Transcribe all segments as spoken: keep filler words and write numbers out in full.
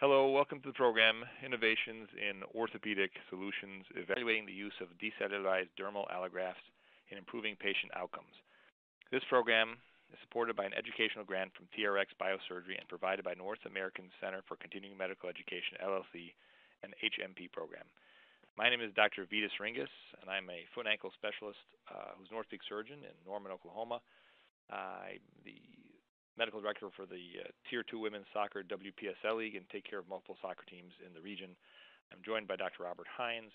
Hello, welcome to the program, Innovations in Orthopedic Solutions, Evaluating the Use of Desatellitized Dermal Allografts in Improving Patient Outcomes. This program is supported by an educational grant from T R X Biosurgery and provided by North American Center for Continuing Medical Education, L L C, and H M P program. My name is Doctor Vitas Ringas, and I'm a foot and ankle specialist uh, who's an orthopedic surgeon in Norman, Oklahoma. Uh, I'm the medical director for the uh, Tier two Women's Soccer W P S L League and take care of multiple soccer teams in the region. I'm joined by Doctor Robert Hines,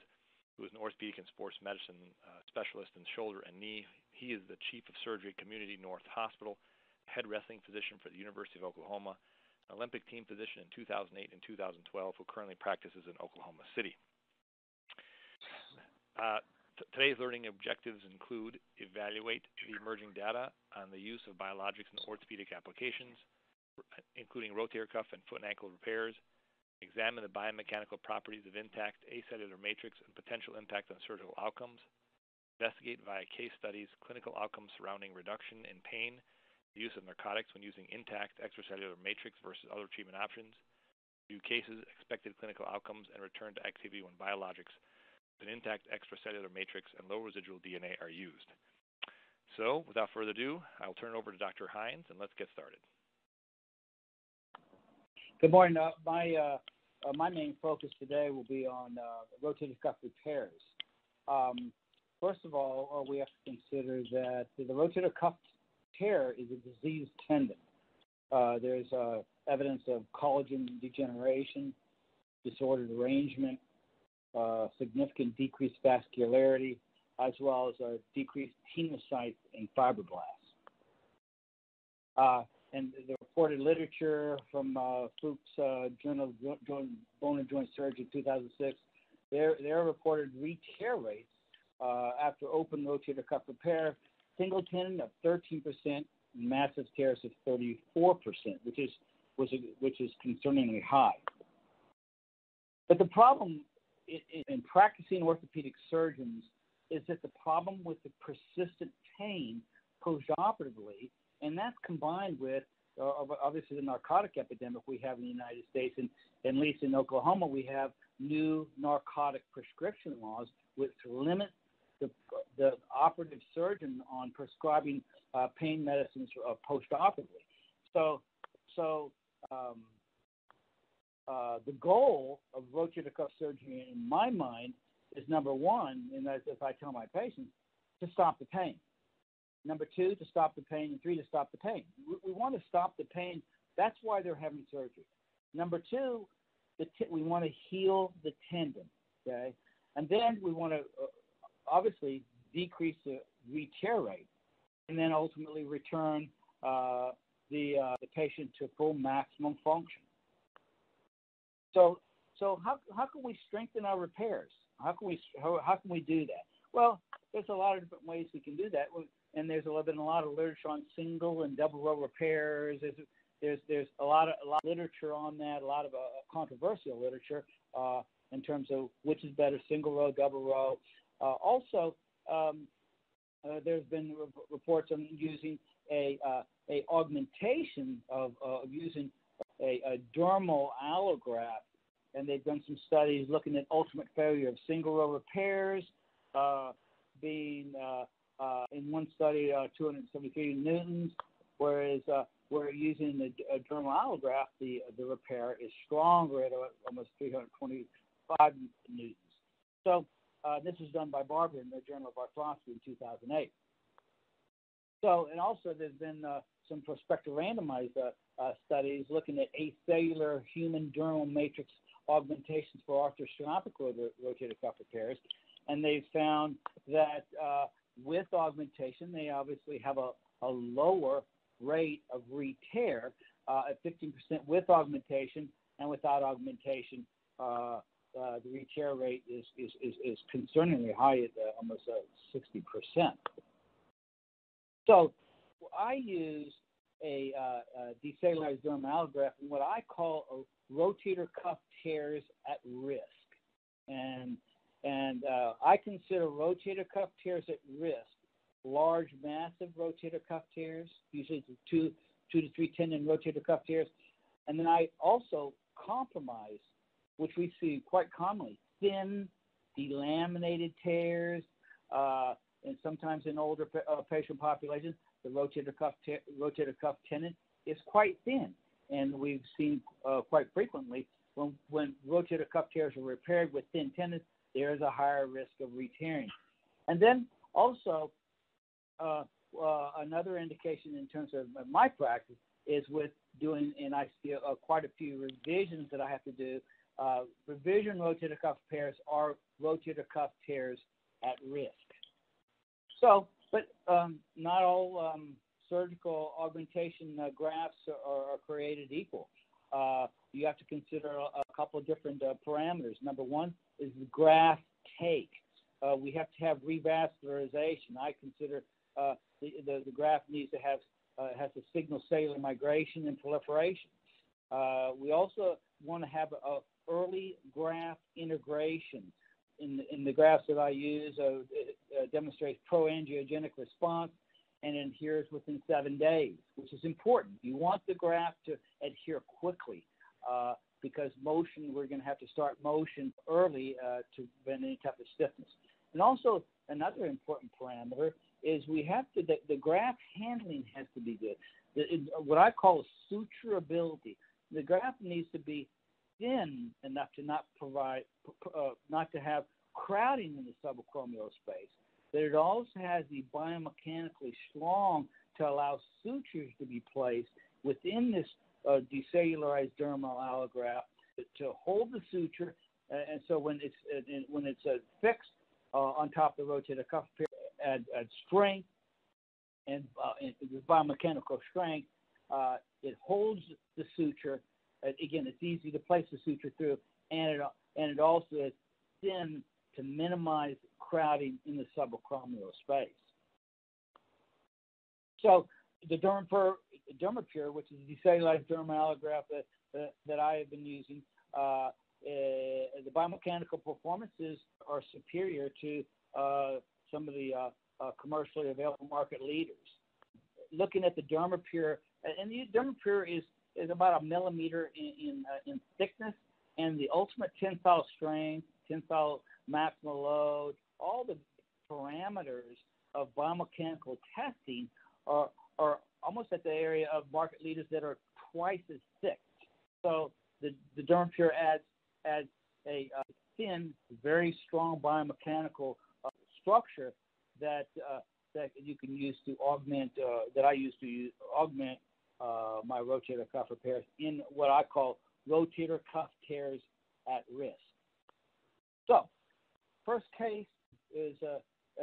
who is an orthopedic and sports medicine uh, specialist in shoulder and knee. He is the chief of surgery at Community North Hospital, head wrestling physician for the University of Oklahoma, an Olympic team physician in two thousand eight and two thousand twelve, who currently practices in Oklahoma City. Uh, Today's learning objectives include evaluate the emerging data on the use of biologics in orthopedic applications, including rotator cuff and foot and ankle repairs, examine the biomechanical properties of intact acellular matrix and potential impact on surgical outcomes, investigate via case studies clinical outcomes surrounding reduction in pain, the use of narcotics when using intact extracellular matrix versus other treatment options, review cases, expected clinical outcomes, and return to activity when biologics, an intact extracellular matrix, and low residual D N A are used. So without further ado, I'll turn it over to Doctor Hines, and let's get started. Good morning. Uh, my, uh, uh, my main focus today will be on uh, rotator cuff repairs. Um, first of all, uh, we have to consider that the rotator cuff tear is a diseased tendon. Uh, there's uh, evidence of collagen degeneration, disordered arrangement, Uh, significant decreased vascularity, as well as uh, decreased hemocytes and fibroblasts. Uh, and the reported literature from uh, Fuchs' uh, Journal of Bone and Joint Surgery two thousand six, their, their reported re-tear rates uh, after open rotator cuff repair, single tendon of thirteen percent, massive tears of thirty-four percent, which is, which is, which is concerningly high. But the problem in practicing orthopedic surgeons is that the problem with the persistent pain postoperatively, and that's combined with uh, obviously the narcotic epidemic we have in the United States, and at least in Oklahoma we have new narcotic prescription laws which limit the, the operative surgeon on prescribing uh, pain medicines uh, postoperatively. So, so um, Uh, the goal of rotator cuff surgery, in my mind, is number one, and that's if I tell my patients, to stop the pain. Number two, to stop the pain, and three, to stop the pain. We, we want to stop the pain. That's why they're having surgery. Number two, the t we want to heal the tendon, okay? And then we want to, uh, obviously, decrease the re-tear rate, and then ultimately return uh, the, uh, the patient to full maximum function. So, so how, how can we strengthen our repairs? How can we how, how can we do that? Well, there's a lot of different ways we can do that, and there's a been a lot of literature on single and double row repairs. There's there's there's a lot of a lot of literature on that, a lot of uh, controversial literature uh, in terms of which is better, single row, double row. Uh, also, um, uh, there's been re reports on using a uh, a augmentation of uh, using A, a dermal allograft, and they've done some studies looking at ultimate failure of single row repairs, uh, being uh, uh, in one study uh, two hundred seventy-three newtons, whereas uh, we're using the a dermal allograft, the the repair is stronger at almost three hundred twenty-five newtons. So uh, this was done by Barber in the Journal of Arthroscopy in two thousand eight. So, and also there's been uh, some prospective randomized uh, Uh, studies looking at acellular human dermal matrix augmentations for arthroscopic rotator cuff repairs, and they found that uh, with augmentation, they obviously have a, a lower rate of re-tear uh, at fifteen percent with augmentation, and without augmentation, uh, uh, the re-tear rate is, is, is, is concerningly high at uh, almost uh, sixty percent. So I use a, uh, a desatellitized dermal allograft, and what I call a rotator cuff tears at risk. And, and uh, I consider rotator cuff tears at risk large, massive rotator cuff tears, usually two, two to three tendon rotator cuff tears. And then I also compromise, which we see quite commonly, thin, delaminated tears, uh, and sometimes in older uh, patient populations, the rotator cuff, te- rotator cuff tendon is quite thin. And we've seen uh, quite frequently when, when rotator cuff tears are repaired with thin tendons, there is a higher risk of re-tearing. And then also uh, uh, another indication in terms of my practice is with doing, and I see uh, quite a few revisions that I have to do, uh, revision rotator cuff tears are rotator cuff tears at risk. So, but um, not all um, surgical augmentation uh, grafts are, are created equal. Uh, you have to consider a, a couple of different uh, parameters. Number one is the graft take. Uh, we have to have revascularization. I consider uh, the, the, the graft needs to have uh, has to signal cellular migration and proliferation. Uh, we also want to have a, a early graft integration. In the, in the grafts that I use, uh, it uh, demonstrates pro-angiogenic response and adheres within seven days, which is important. You want the graft to adhere quickly uh, because motion, we're going to have to start motion early uh, to prevent any type of stiffness. And also another important parameter is we have to, the, the graft handling has to be good. The, it, what I call suturability. The graft needs to be thin enough to not provide, uh, not to have crowding in the subacromial space, but it also has to be biomechanically strong to allow sutures to be placed within this uh, decellularized dermal allograft to hold the suture, uh, and so when it's uh, when it's uh, fixed uh, on top of the rotator cuff, add, add strength and, uh, and biomechanical strength, uh, it holds the suture. Again, it's easy to place the suture through, and it, and it also is thin to minimize crowding in the subacromial space. So the DermaPure, DermaPure which is the decellularized dermal allograft that, that, that I have been using, uh, uh, the biomechanical performances are superior to uh, some of the uh, uh, commercially available market leaders. Looking at the DermaPure, and the DermaPure is is about a millimeter in in, uh, in thickness, and the ultimate tensile strength, tensile maximal load, all the parameters of biomechanical testing are are almost at the area of market leaders that are twice as thick. So the the DermaPure adds adds a uh, thin, very strong biomechanical uh, structure that uh, that you can use to augment uh, that I use to use, augment. Uh, my rotator cuff repairs in what I call rotator cuff tears at risk. So, first case is uh,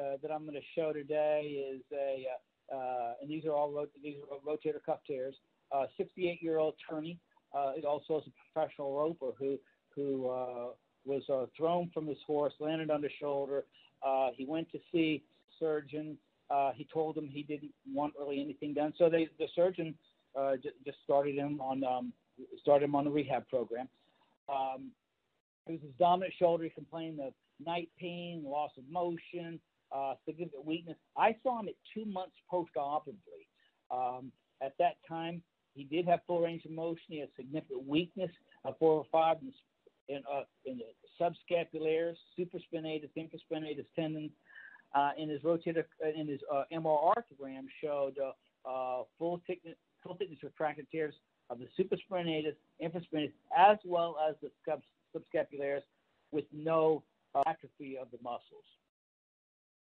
uh, that I'm going to show today is a, uh, uh, and these are all rot- these are rotator cuff tears. A sixty-eight-year-old attorney, uh, also is a professional roper who who uh, was uh, thrown from his horse, landed on his shoulder. Uh, he went to see a surgeon. Uh, he told him he didn't want really anything done, so they, the surgeon. Uh, j- just started him on um, started him on the rehab program. Um, it was his dominant shoulder. He complained of night pain, loss of motion, uh, significant weakness. I saw him at two months postoperatively. Um, at that time, he did have full range of motion. He had significant weakness of four or five in, in, uh, in the subscapularis, supraspinatus, infraspinatus tendons, uh, and his rotator in his uh, M R artogram showed uh, uh, full thickness. Full thickness retracted tears of the supraspinatus, infraspinatus, as well as the subscapularis, with no uh, atrophy of the muscles.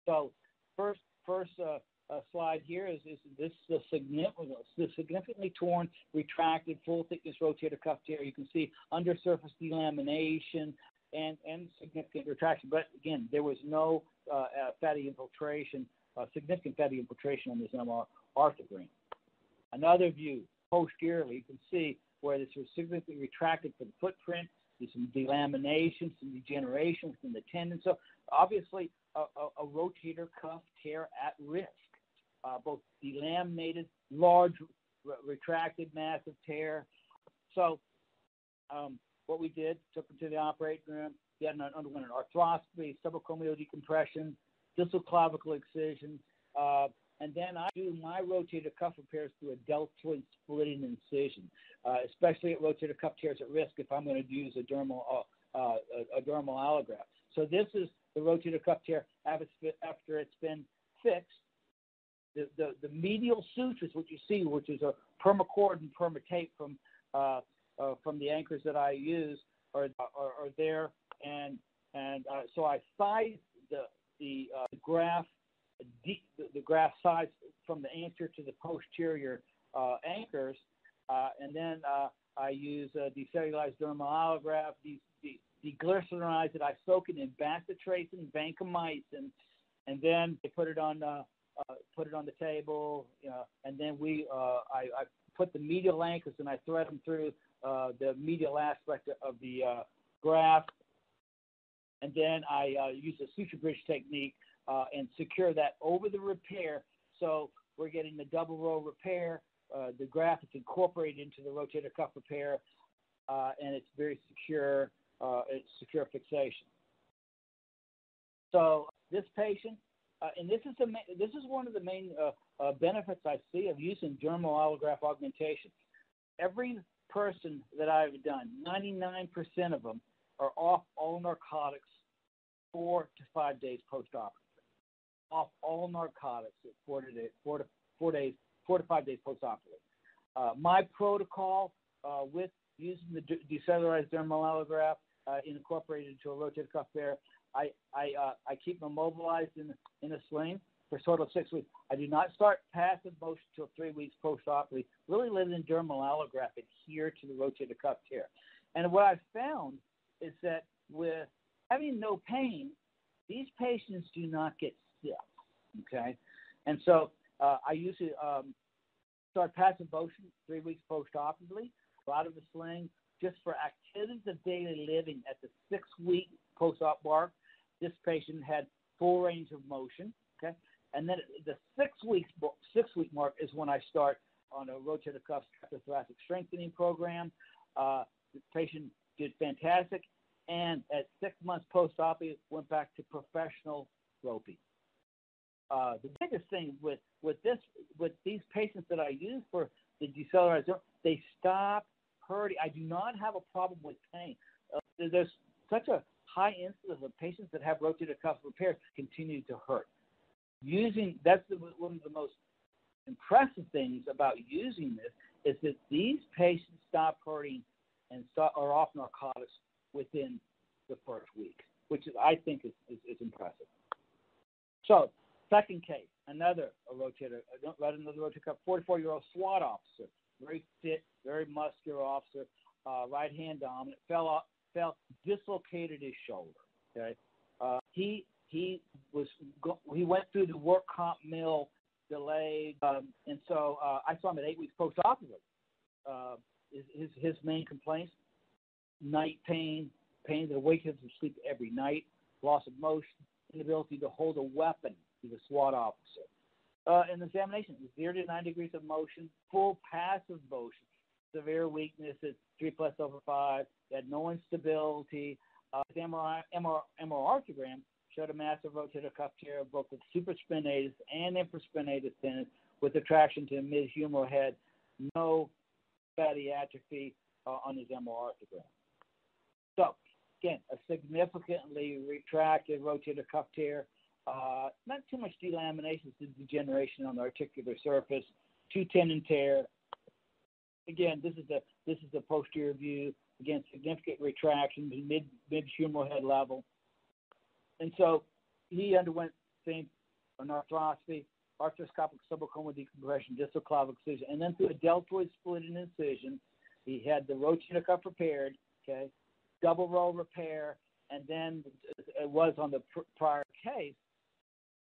So, first, first uh, uh, slide here is, is this the significant, the significantly torn, retracted, full thickness rotator cuff tear. You can see undersurface delamination and and significant retraction. But again, there was no uh, uh, fatty infiltration, uh, significant fatty infiltration on this M R artogram. Another view, posteriorly, you can see where this was significantly retracted for the footprint. There's some delamination, some degeneration within the tendon. So obviously a, a, a rotator cuff tear at risk, uh, both delaminated, large, re- retracted, massive tear. So um, what we did, took him to the operating room. He had an, underwent an arthroscopy, subacromial decompression, distal clavicle excision, uh, and then I do my rotator cuff repairs through a deltoid splitting incision, uh, especially at rotator cuff tears at risk if I'm going to use a dermal uh, uh, a, a dermal allograft. So this is the rotator cuff tear after it's been fixed. The, the, the medial sutures, what you see, which is a permacord and permatape from uh, uh, from the anchors that I use, are are, are there, and and uh, so I size the the uh, graft the, the graft size from the anchor to the posterior uh, anchors, uh, and then uh, I use uh, decellularized dermal allograft, de de deglycerinized it, I soak it in bacitracin, vancomycin, and then I put it on. Uh, Uh, put it on the table, uh, and then we uh, I, I put the medial anchors and I thread them through uh, the medial aspect of the uh, graft, and then I uh, use a suture bridge technique uh, and secure that over the repair. So we're getting the double row repair. Uh, the graft is incorporated into the rotator cuff repair, uh, and it's very secure. Uh, it's secure fixation. So this patient. Uh, and this is, the ma this is one of the main uh, uh, benefits I see of using dermal allograft augmentation. Every person that I've done, ninety-nine percent of them are off all narcotics four to five days post-operative. Off all narcotics at four to, day, four to, four days, four to five days post-operative. Uh, my protocol uh, with using the de decellularized dermal allograft uh, incorporated into a rotator cuff repair, I, I, uh, I keep them immobilized in, in a sling for sort of six weeks. I do not start passive motion until three weeks post-operatively, really letting dermal allograft adhere to the rotator cuff tear. And what I've found is that with having no pain, these patients do not get stiff, okay? And so uh, I usually um, start passive motion three weeks post-operatively, out of the sling, just for activities of daily living at the six-week post-op mark. This patient had full range of motion, okay? And then the six week, six week mark is when I start on a rotator cuff thoracic strengthening program. Uh, the patient did fantastic, and at six months post-op, he went back to professional roping. Uh, the biggest thing with, with, this, with these patients that I use for the decellularized, they stop hurting. I do not have a problem with pain. Uh, there's such a high incidence of patients that have rotator cuff repairs continue to hurt. Using that's the, one of the most impressive things about using this is that these patients stop hurting and stop, are off narcotics within the first week, which is, I think is, is, is impressive. So, second case, another a rotator, another rotator cuff, forty-four-year-old SWAT officer, very fit, very muscular officer, uh, right hand dominant, fell off. Fell, dislocated his shoulder. Okay, uh, he he was go he went through the work comp mill delayed, um, and so uh, I saw him at eight weeks post-operative. Uh, his, his his main complaints: night pain, pain that awakens from sleep every night, loss of motion, inability to hold a weapon. He's a SWAT officer. Uh, in the examination, zero to nine degrees of motion, full passive motion, severe weakness at three plus over five. Had no instability. Uh, the M R I, M R, M R archogram showed a massive rotator cuff tear of both the supraspinatus and infraspinatus tendons with attraction to the midhumeral head. No fatty atrophy uh, on his M R archogram. So, again, a significantly retracted rotator cuff tear. Uh, not too much delamination, it's degeneration on the articular surface. Two tendon tear. Again, this is the this is the posterior view. Again, significant retraction to mid mid-humeral head level. And so he underwent same an arthroscopy, arthroscopic subacromial decompression, distal clavicle excision, and then through a deltoid splitting incision, he had the rotator cuff repaired, okay, double row repair, and then it was on the pr prior case,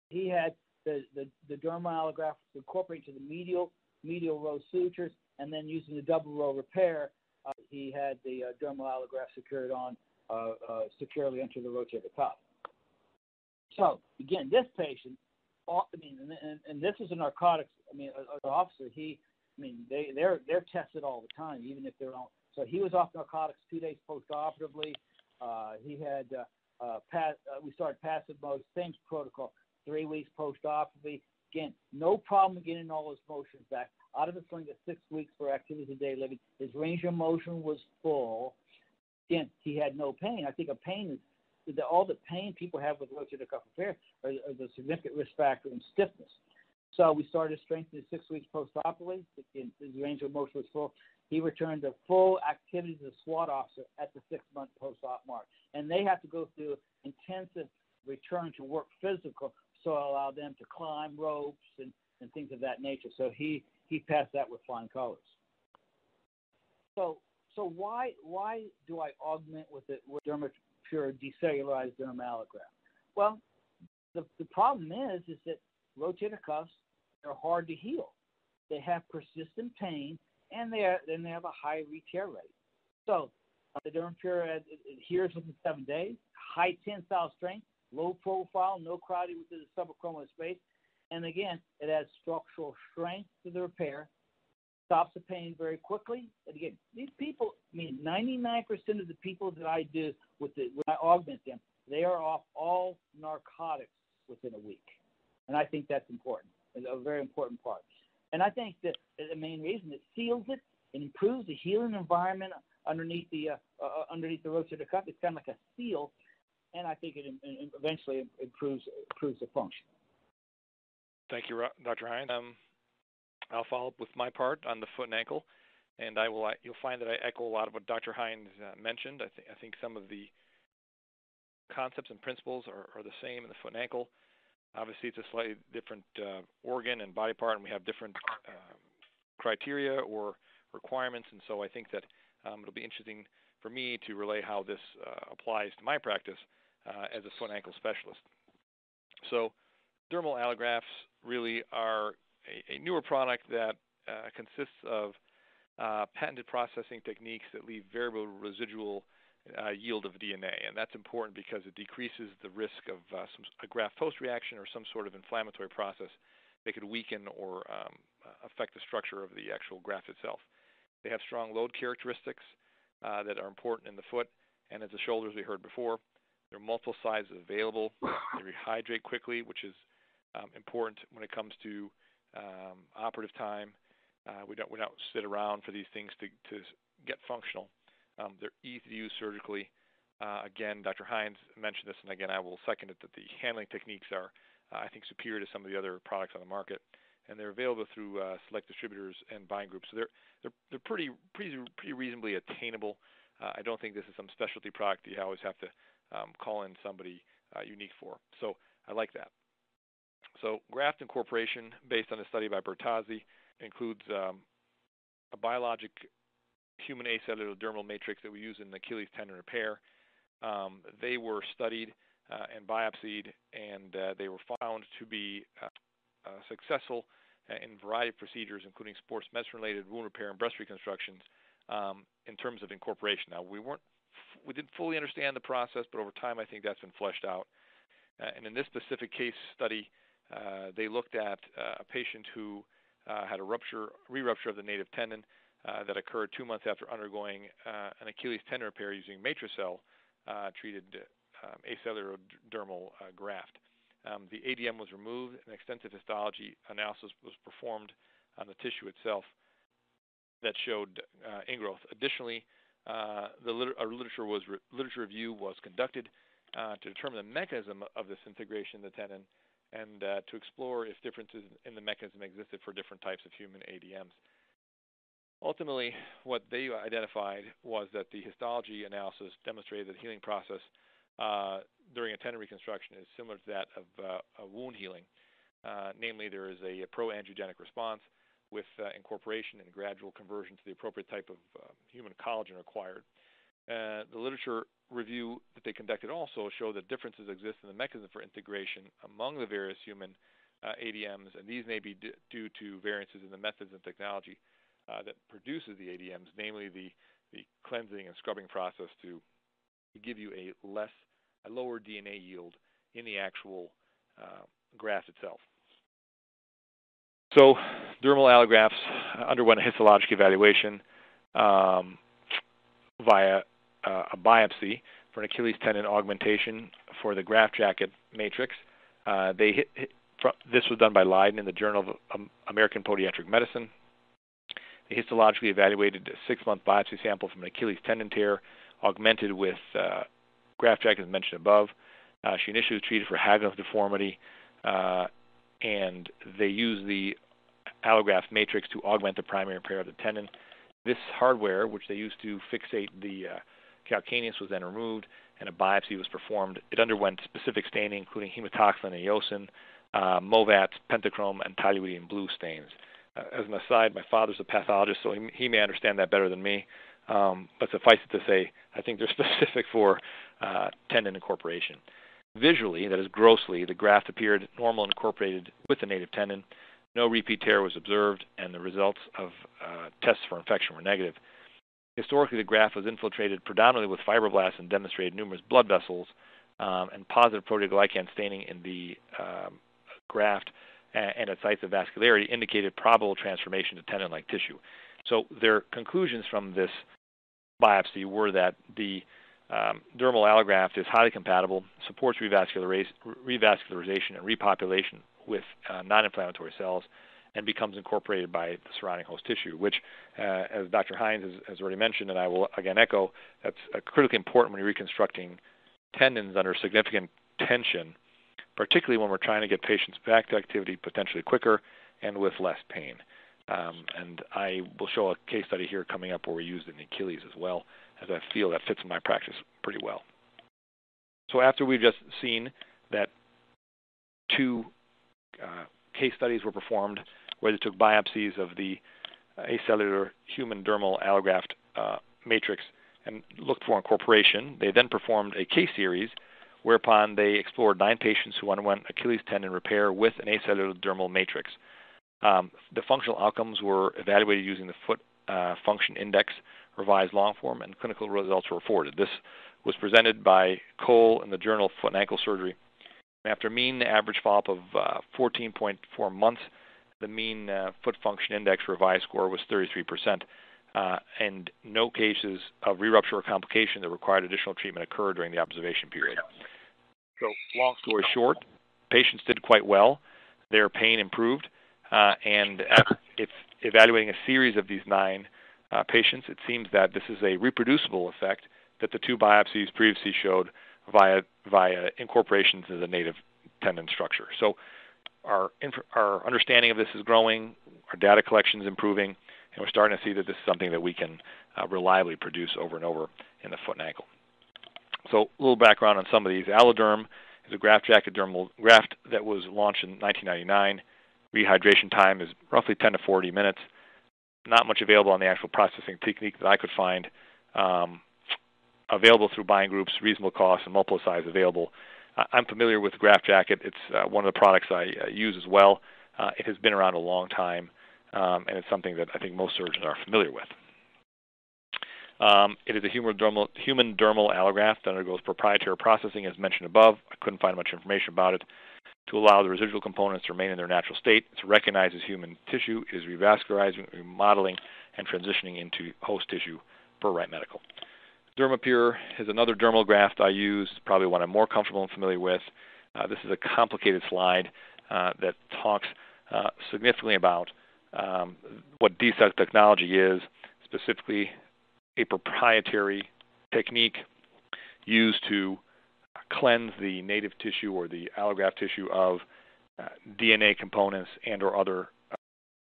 he had the, the, the dermal allograft incorporated to the medial, medial row sutures, and then using the double row repair, Uh, he had the uh, dermal allograft secured on uh, uh, securely into the rotator cuff. So again, this patient, I mean, and, and, and this is a narcotics. I mean, an officer. He, I mean, they they're they're tested all the time, even if they're on. So he was off narcotics two days post-operatively. Uh, he had uh, uh, pass, uh, we started passive mode, same protocol, three weeks post-operatively. Again, no problem getting all his motions back. Out of a sling at six weeks for activities of daily living, his range of motion was full. Again, he had no pain. I think a pain is the, all the pain people have with rotator cuff repair are, are the significant risk factor in stiffness. So we started strengthening six weeks post-operatively. Again, his range of motion was full. He returned to full activities as a SWAT officer at the six-month post-op mark. And they have to go through intensive return to work physical, so I allow them to climb ropes and, and things of that nature. So he, he passed that with flying colors. So so why why do I augment with it with DermaPure decellularized dermalograph? Well, the the problem is is that rotator cuffs are hard to heal. They have persistent pain, and they are, and they have a high re-tear rate. So uh, the DermaPure adheres within seven days, high tensile strength, low profile, no crowding within the subacromial space. And again, it adds structural strength to the repair, stops the pain very quickly. And again, these people, I mean, ninety-nine percent of the people that I do with the, when I augment them, they are off all narcotics within a week. And I think that's important, it's a very important part. And I think that the main reason, it seals it, it improves the healing environment underneath the, uh, uh, underneath the rotator cuff. It's kind of like a seal. And I think it eventually improves improves the function. Thank you, Doctor Hines. Um, I'll follow up with my part on the foot and ankle, and I will. You'll find that I echo a lot of what Doctor Hines uh, mentioned. I think I think some of the concepts and principles are, are the same in the foot and ankle. Obviously, it's a slightly different uh, organ and body part, and we have different uh, criteria or requirements. And so I think that um, it'll be interesting for me to relay how this uh, applies to my practice uh, as a foot and ankle specialist. So dermal allografts really are a, a newer product that uh, consists of uh, patented processing techniques that leave variable residual uh, yield of D N A. And that's important because it decreases the risk of uh, some, a graft host reaction or some sort of inflammatory process that could weaken or um, affect the structure of the actual graft itself. They have strong load characteristics Uh, that are important in the foot, and as the shoulders we heard before. There are multiple sizes available. They rehydrate quickly, which is um, important when it comes to um, operative time. Uh, we don't we don't sit around for these things to, to get functional. Um, they're easy to use surgically. Uh, again, Doctor Hines mentioned this, and again, I will second it, that the handling techniques are, uh, I think, superior to some of the other products on the market. And they're available through uh, select distributors and buying groups. So they're they're they're pretty pretty pretty reasonably attainable. Uh, I don't think this is some specialty product that you always have to um, call in somebody uh, unique for. So I like that. So graft incorporation, based on a study by Bertazzi, includes um, a biologic human acellular dermal matrix that we use in Achilles tendon repair. Um, they were studied uh, and biopsied, and uh, they were found to be uh, Uh, successful in a variety of procedures, including sports medicine-related wound repair and breast reconstructions, um, in terms of incorporation. Now, we weren't, f we didn't fully understand the process, but over time, I think that's been fleshed out. Uh, and in this specific case study, uh, they looked at uh, a patient who uh, had a rupture, re-rupture of the native tendon uh, that occurred two months after undergoing uh, an Achilles tendon repair using Matricel uh, treated um, acellular dermal uh, graft. Um, the A D M was removed, and extensive histology analysis was performed on the tissue itself that showed uh, ingrowth. Additionally, uh, the liter our literature, was re literature review was conducted uh, to determine the mechanism of this integration of the tendon, and uh, to explore if differences in the mechanism existed for different types of human A D Ms. Ultimately, what they identified was that the histology analysis demonstrated that the healing process Uh, during a tendon reconstruction is similar to that of uh, wound healing. Uh, namely, there is a, a pro-angiogenic response with uh, incorporation and gradual conversion to the appropriate type of uh, human collagen required. Uh, the literature review that they conducted also showed that differences exist in the mechanism for integration among the various human uh, A D Ms, and these may be d due to variances in the methods and technology uh, that produces the A D Ms, namely the, the cleansing and scrubbing process to give you a less a lower D N A yield in the actual uh, graft itself. So dermal allografts underwent a histologic evaluation um, via uh, a biopsy for an Achilles tendon augmentation for the graft jacket matrix. Uh, they hit, hit, From, this was done by Leiden in the Journal of American Podiatric Medicine. They histologically evaluated a six-month biopsy sample from an Achilles tendon tear, augmented with uh, graft-jack, as mentioned above. Uh, she initially was treated for Hagen's deformity, uh, and they used the allograft matrix to augment the primary repair of the tendon. This hardware, which they used to fixate the uh, calcaneus, was then removed, and a biopsy was performed. It underwent specific staining, including hematoxylin and eosin, uh, MOVATS, pentachrome, and toluidine blue stains. Uh, as an aside, my father's a pathologist, so he, he may understand that better than me. Um, but suffice it to say, I think they're specific for uh, tendon incorporation. Visually, that is grossly, the graft appeared normal and incorporated with the native tendon. No repeat tear was observed, and the results of uh, tests for infection were negative. Historically, the graft was infiltrated predominantly with fibroblasts and demonstrated numerous blood vessels um, and positive proteoglycan staining in the um, graft and at sites of vascularity indicated probable transformation to tendon-like tissue. So their conclusions from this biopsy were that the um, dermal allograft is highly compatible, supports revascularization and repopulation with uh, non-inflammatory cells, and becomes incorporated by the surrounding host tissue, which, uh, as Doctor Hines has, has already mentioned, and I will again echo, that's uh, critically important when you're reconstructing tendons under significant tension, particularly when we're trying to get patients back to activity potentially quicker and with less pain. Um, and I will show a case study here coming up where we used it in Achilles as well, as I feel that fits in my practice pretty well. So after we've just seen that two uh, case studies were performed where they took biopsies of the acellular human dermal allograft uh, matrix and looked for incorporation, they then performed a case series whereupon they explored nine patients who underwent Achilles tendon repair with an acellular dermal matrix. Um, the functional outcomes were evaluated using the foot uh, function index revised long form, and clinical results were reported. This was presented by Cole in the Journal Foot and Ankle Surgery. After mean average follow-up of uh, fourteen point four months, the mean uh, foot function index revised score was thirty-three percent, uh, and no cases of re-rupture or complication that required additional treatment occurred during the observation period. So long story short, patients did quite well. Their pain improved, uh, and after if evaluating a series of these nine uh, patients, it seems that this is a reproducible effect that the two biopsies previously showed Via, via incorporations into the native tendon structure. So our, our understanding of this is growing, our data collection is improving, and we're starting to see that this is something that we can uh, reliably produce over and over in the foot and ankle. So a little background on some of these. Alloderm is a graft-jacket dermal graft that was launched in nineteen ninety-nine. Rehydration time is roughly ten to forty minutes. Not much available on the actual processing technique that I could find. Um, available through buying groups, reasonable cost, and multiple size available. Uh, I'm familiar with Graft Jacket. It's uh, one of the products I uh, use as well. Uh, it has been around a long time, um, and it's something that I think most surgeons are familiar with. Um, it is a human dermal, human dermal allograft that undergoes proprietary processing, as mentioned above. I couldn't find much information about it. To allow the residual components to remain in their natural state, it's recognized as human tissue, it is revascularizing, remodeling, and transitioning into host tissue per Wright Medical. DermaPure is another dermal graft I use, probably one I'm more comfortable and familiar with. Uh, this is a complicated slide uh, that talks uh, significantly about um, what D S U C technology is, specifically a proprietary technique used to cleanse the native tissue or the allograft tissue of uh, D N A components and or other uh,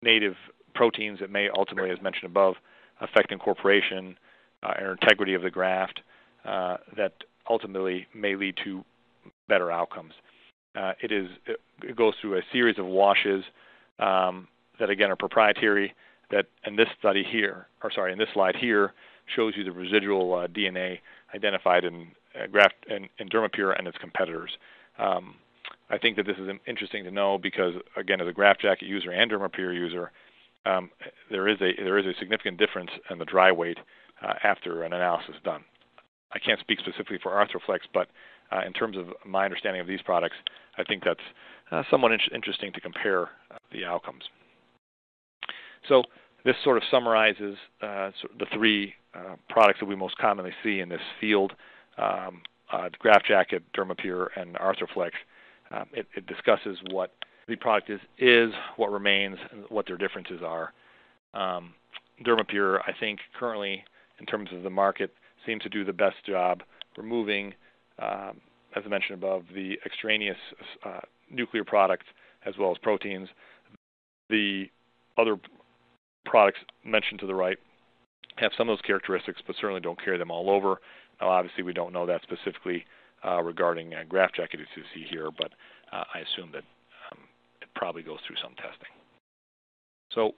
native proteins that may ultimately, as mentioned above, affect incorporation Uh, and integrity of the graft uh, that ultimately may lead to better outcomes. Uh, it is it goes through a series of washes um, that again are proprietary. That in this study here, or sorry, in this slide here, shows you the residual uh, D N A identified in uh, graft in, in DermaPure and its competitors. Um, I think that this is interesting to know because again, as a Graft Jacket user and DermaPure user, um, there is a there is a significant difference in the dry weight Uh, after an analysis done. I can't speak specifically for Arthroflex, but uh, in terms of my understanding of these products, I think that's uh, somewhat in interesting to compare uh, the outcomes. So this sort of summarizes uh, the three uh, products that we most commonly see in this field, um, uh, Graft Jacket, DermaPure, and Arthroflex. Um, it, it discusses what the product is, is what remains and what their differences are. Um, Dermapure, I think, currently, in terms of the market, seems to do the best job removing, um, as I mentioned above, the extraneous uh, nuclear products as well as proteins. The other products mentioned to the right have some of those characteristics, but certainly don't carry them all over. Now, obviously, we don't know that specifically uh, regarding uh, graft jacket, as you see here, but uh, I assume that um, it probably goes through some testing. So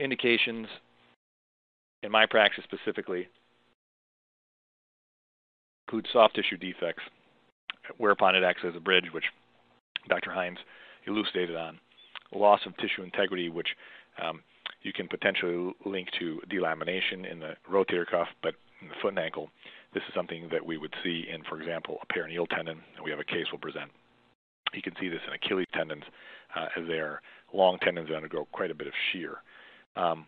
indications, in my practice specifically, include soft tissue defects, whereupon it acts as a bridge, which Doctor Hines elucidated on, loss of tissue integrity, which um, you can potentially link to delamination in the rotator cuff, but in the foot and ankle, this is something that we would see in, for example, a peroneal tendon, and we have a case we'll present. You can see this in Achilles tendons, uh, as they are long tendons that undergo quite a bit of shear. Um,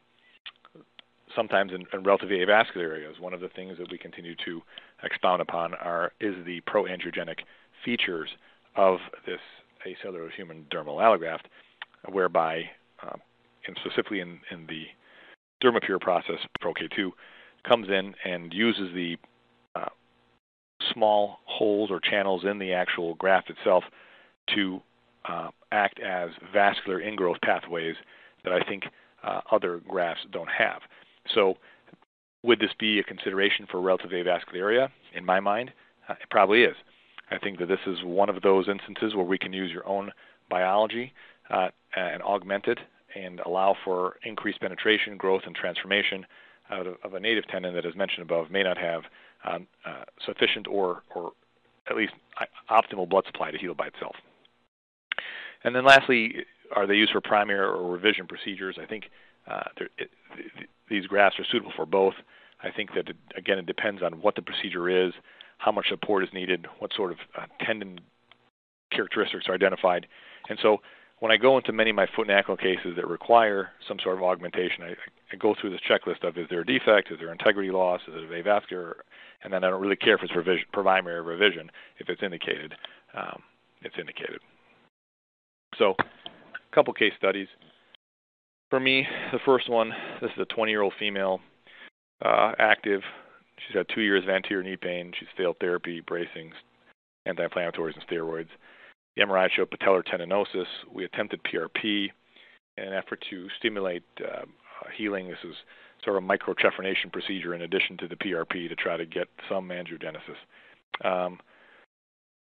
sometimes in, in relatively avascular areas, one of the things that we continue to expound upon are is the pro-angiogenic features of this acellular human dermal allograft, whereby, uh, and specifically in, in the Dermapure process, Pro K two comes in and uses the uh, small holes or channels in the actual graft itself to uh, act as vascular ingrowth pathways that I think uh, other grafts don't have. So would this be a consideration for relatively avascular area? In my mind, uh, it probably is. I think that this is one of those instances where we can use your own biology uh, and augment it and allow for increased penetration, growth, and transformation out of, of a native tendon that, as mentioned above, may not have um, uh, sufficient or, or at least optimal blood supply to heal by itself. And then lastly, are they used for primary or revision procedures? I think uh, it, th these grafts are suitable for both. I think that, it, again, it depends on what the procedure is, how much support is needed, what sort of uh, tendon characteristics are identified. And so when I go into many of my foot and ankle cases that require some sort of augmentation, I, I go through this checklist of, is there a defect, is there integrity loss, is it avascular, and then I don't really care if it's revision, primary or revision. If it's indicated, um, it's indicated. So a couple case studies. For me, the first one, this is a twenty-year-old female, uh, active. She's had two years of anterior knee pain. She's failed therapy, bracing, anti-inflammatories, and steroids. The M R I showed patellar tendinosis. We attempted P R P in an effort to stimulate uh, healing. This is sort of a microchefronation procedure in addition to the P R P to try to get some angiogenesis. Um,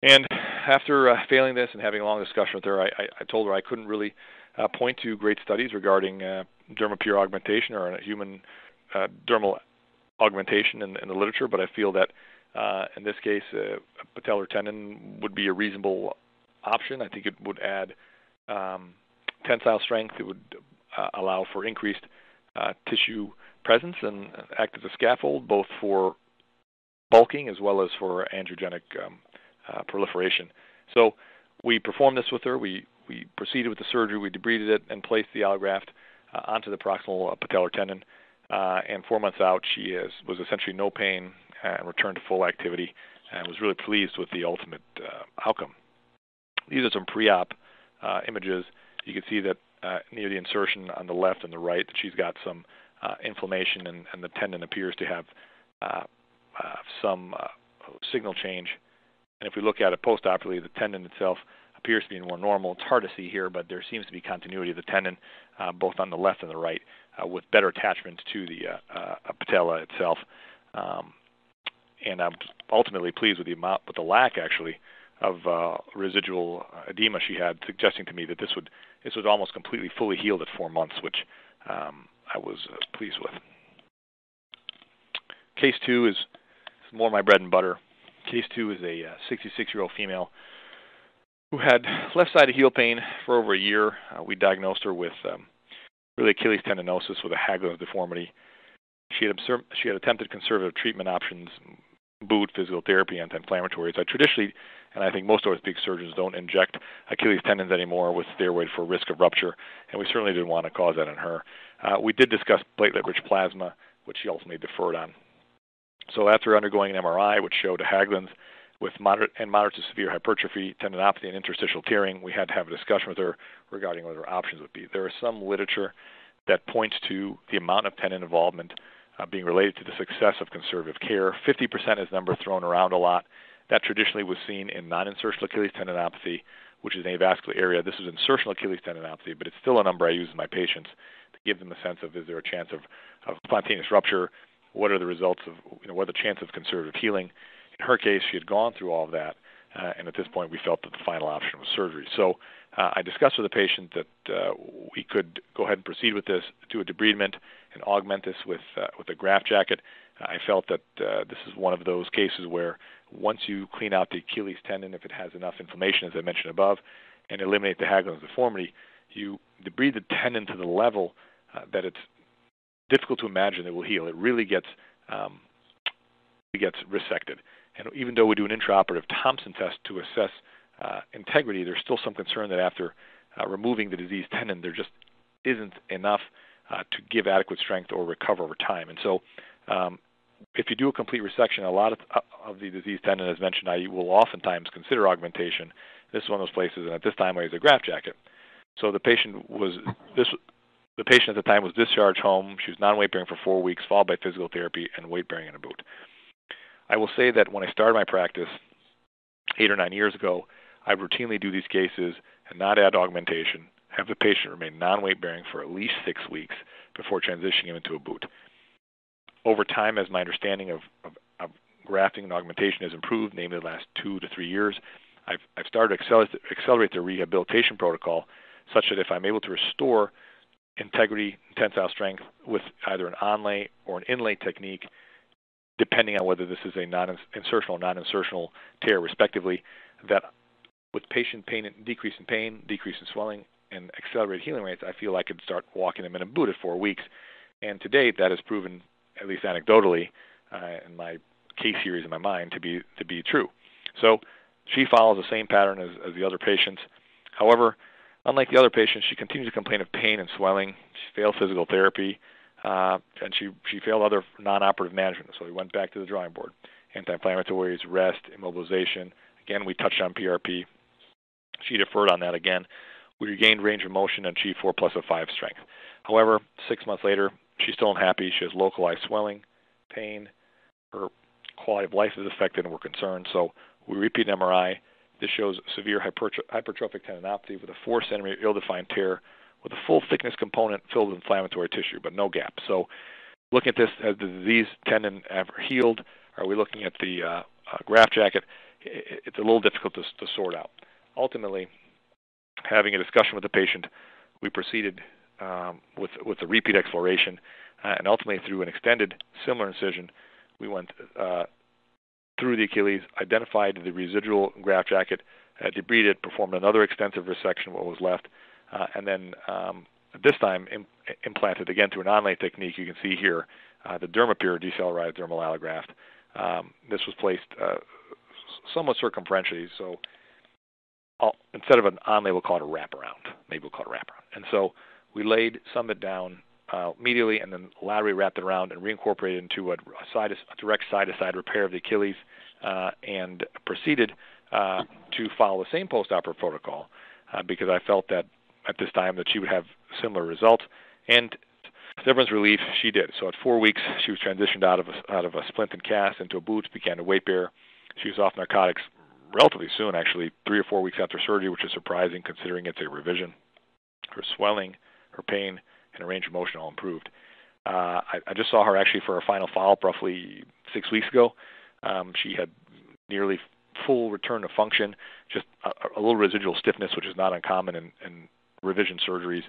and after uh, failing this and having a long discussion with her, I, I, I told her I couldn't really Uh, point to great studies regarding uh, dermapure augmentation or human uh, dermal augmentation in, in the literature, but I feel that uh, in this case, uh, a patellar tendon would be a reasonable option. I think it would add um, tensile strength. It would uh, allow for increased uh, tissue presence and act as a scaffold, both for bulking as well as for angiogenic um, uh, proliferation. So we performed this with her. We We proceeded with the surgery, we debrided it, and placed the allograft uh, onto the proximal uh, patellar tendon. Uh, and four months out, she is, was essentially no pain and returned to full activity and was really pleased with the ultimate uh, outcome. These are some pre-op uh, images. You can see that uh, near the insertion on the left and the right, that she's got some uh, inflammation, and, and the tendon appears to have uh, uh, some uh, signal change. And if we look at it postoperatively, the tendon itself appears to be more normal. It's hard to see here, but there seems to be continuity of the tendon, uh, both on the left and the right, uh, with better attachment to the uh, uh, patella itself. Um, and I'm ultimately pleased with the amount, with the lack actually of uh, residual edema she had, suggesting to me that this would this was almost completely fully healed at four months, which um, I was uh, pleased with. Case two is, is more my bread and butter. Case two is a uh, sixty-six-year-old female who had left side of heel pain for over a year. Uh, we diagnosed her with um, really Achilles tendinosis with a Hagler's deformity. She had, observed, she had attempted conservative treatment options, boot, physical therapy, anti-inflammatories. I traditionally, and I think most orthopedic surgeons don't inject Achilles tendons anymore with steroid for risk of rupture, and we certainly didn't want to cause that in her. Uh, we did discuss platelet-rich plasma, which she ultimately deferred on. So after undergoing an M R I, which showed a Hagler's, with moderate and moderate to severe hypertrophy, tendinopathy, and interstitial tearing, we had to have a discussion with her regarding what her options would be. There is some literature that points to the amount of tendon involvement uh, being related to the success of conservative care. fifty percent is a number thrown around a lot. That traditionally was seen in non-insertional Achilles tendinopathy, which is an avascular area. This is insertional Achilles tendinopathy, but it's still a number I use in my patients to give them a sense of, is there a chance of, of spontaneous rupture? What are the results of, you know, what are the chances of conservative healing? In her case, she had gone through all of that, uh, and at this point we felt that the final option was surgery. So uh, I discussed with the patient that uh, we could go ahead and proceed with this, do a debridement, and augment this with, uh, with a graft jacket. I felt that uh, this is one of those cases where once you clean out the Achilles tendon, if it has enough inflammation, as I mentioned above, and eliminate the Haglund's deformity, you debride the tendon to the level uh, that it's difficult to imagine it will heal. It really gets um, it gets resected. And even though we do an intraoperative Thompson test to assess uh, integrity, there's still some concern that after uh, removing the diseased tendon, there just isn't enough uh, to give adequate strength or recover over time. And so um, if you do a complete resection, a lot of, of the diseased tendon, as mentioned, I will oftentimes consider augmentation. This is one of those places, and at this time I use a graft jacket. So the patient was this. The patient at the time was discharged home. She was non-weight-bearing for four weeks, followed by physical therapy and weight-bearing in a boot. I will say that when I started my practice eight or nine years ago, I routinely do these cases and not add augmentation, have the patient remain non-weight-bearing for at least six weeks before transitioning him into a boot. Over time, as my understanding of, of, of grafting and augmentation has improved, namely the last two to three years, I've, I've started to accelerate, accelerate the rehabilitation protocol such that if I'm able to restore integrity and tensile strength with either an onlay or an inlay technique, depending on whether this is a non-insertional or non-insertional tear, respectively, that with patient pain and decrease in pain, decrease in swelling, and accelerated healing rates, I feel I could start walking them in a boot at four weeks. And to date, that has proven, at least anecdotally, uh, in my case series in my mind, to be to be true. So she follows the same pattern as, as the other patients. However, unlike the other patients, she continues to complain of pain and swelling. She failed physical therapy. Uh, and she, she failed other non-operative management, so we went back to the drawing board. Anti-inflammatories, rest, immobilization. Again, we touched on P R P. She deferred on that again. We regained range of motion and achieved four plus a five strength. However, six months later, she's still unhappy. She has localized swelling, pain. Her quality of life is affected, and we're concerned. So we repeat an M R I. This shows severe hypertrophic tendinopathy with a four centimeter ill-defined tear, with a full thickness component filled with inflammatory tissue, but no gap. So looking at this, has the disease tendon ever healed? Are we looking at the uh, uh, graft jacket? It's a little difficult to, to sort out. Ultimately, having a discussion with the patient, we proceeded um, with, with a repeat exploration, uh, and ultimately through an extended similar incision, we went uh, through the Achilles, identified the residual graft jacket, uh, debrided it, performed another extensive resection of what was left, Uh, and then um, this time im implanted again through an onlay technique. You can see here uh, the DermaPure decellularized dermal allograft. Um, this was placed uh, somewhat circumferentially, so I'll, instead of an onlay, we'll call it a wraparound. Maybe we'll call it a wraparound. And so we laid some of it down uh, medially, and then laterally wrapped it around and reincorporated into a, side, a direct side-to-side repair of the Achilles, uh, and proceeded uh, to follow the same post-operative protocol uh, because I felt that at this time that she would have similar results, and to everyone's relief, she did. So at four weeks, she was transitioned out of a, out of a splint and cast into a boot, began to weight bear. She was off narcotics relatively soon, actually, three or four weeks after surgery, which is surprising considering it's a revision. Her swelling, her pain, and her range of motion all improved. Uh, I, I just saw her actually for her final follow-up roughly six weeks ago. Um, she had nearly full return to function, just a, a little residual stiffness, which is not uncommon, and, and revision surgeries,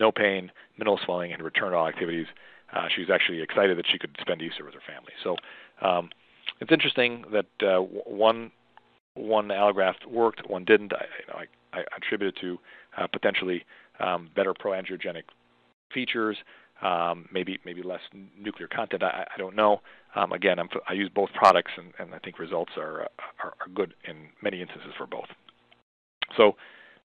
no pain, minimal swelling, and return to all activities. Uh, she was actually excited that she could spend Easter with her family. So um, it's interesting that uh, one one allograft worked, one didn't. I, you know, I, I attribute it to uh, potentially um, better proangiogenic features, um, maybe maybe less nuclear content. I, I don't know. Um, again, I'm, I use both products, and, and I think results are, are are good in many instances for both. So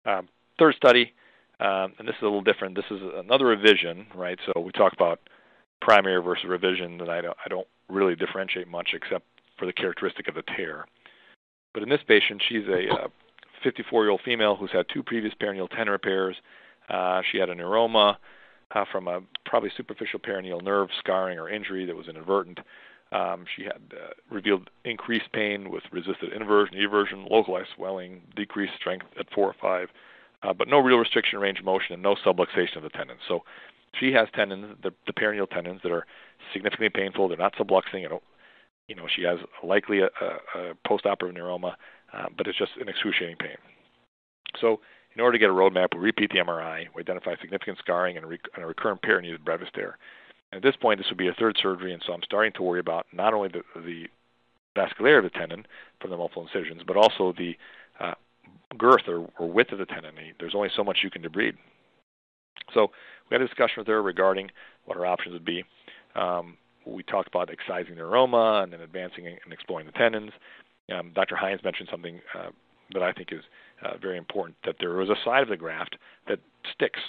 um, third study. Um, and this is a little different. This is another revision, right? So we talk about primary versus revision, and I don't, I don't really differentiate much except for the characteristic of the tear. But in this patient, she's a fifty-four-year-old uh, female who's had two previous perineal ten repairs. Uh, she had a neuroma uh, from a probably superficial perineal nerve scarring or injury that was inadvertent. Um, she had uh, revealed increased pain with resisted inversion, eversion, localized swelling, decreased strength at four or five, uh, but no real restriction range of motion and no subluxation of the tendons. So she has tendons, the, the perineal tendons, that are significantly painful. They're not subluxing. At you know, she has likely a, a, a post-operative neuroma, uh, but it's just an excruciating pain. So in order to get a roadmap, we repeat the M R I. We identify significant scarring and a, rec and a recurrent perineal brevis tear. At this point, this would be a third surgery, and so I'm starting to worry about not only the, the vascularity of the tendon from the multiple incisions, but also the uh, girth or, or width of the tendon. There's only so much you can debride. So we had a discussion with her regarding what our options would be. Um, we talked about excising the neuroma and then advancing and exploring the tendons. Um, Doctor Hines mentioned something uh, that I think is uh, very important, that there is a side of the graft that sticks